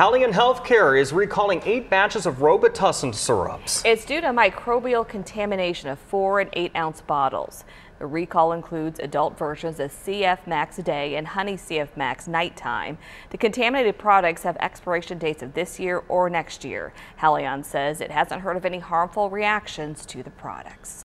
Haleon Healthcare is recalling 8 batches of Robitussin syrups. It's due to microbial contamination of 4 and 8-ounce bottles. The recall includes adult versions of CF Max Day and Honey CF Max Nighttime. The contaminated products have expiration dates of this year or next year. Haleon says it hasn't heard of any harmful reactions to the products.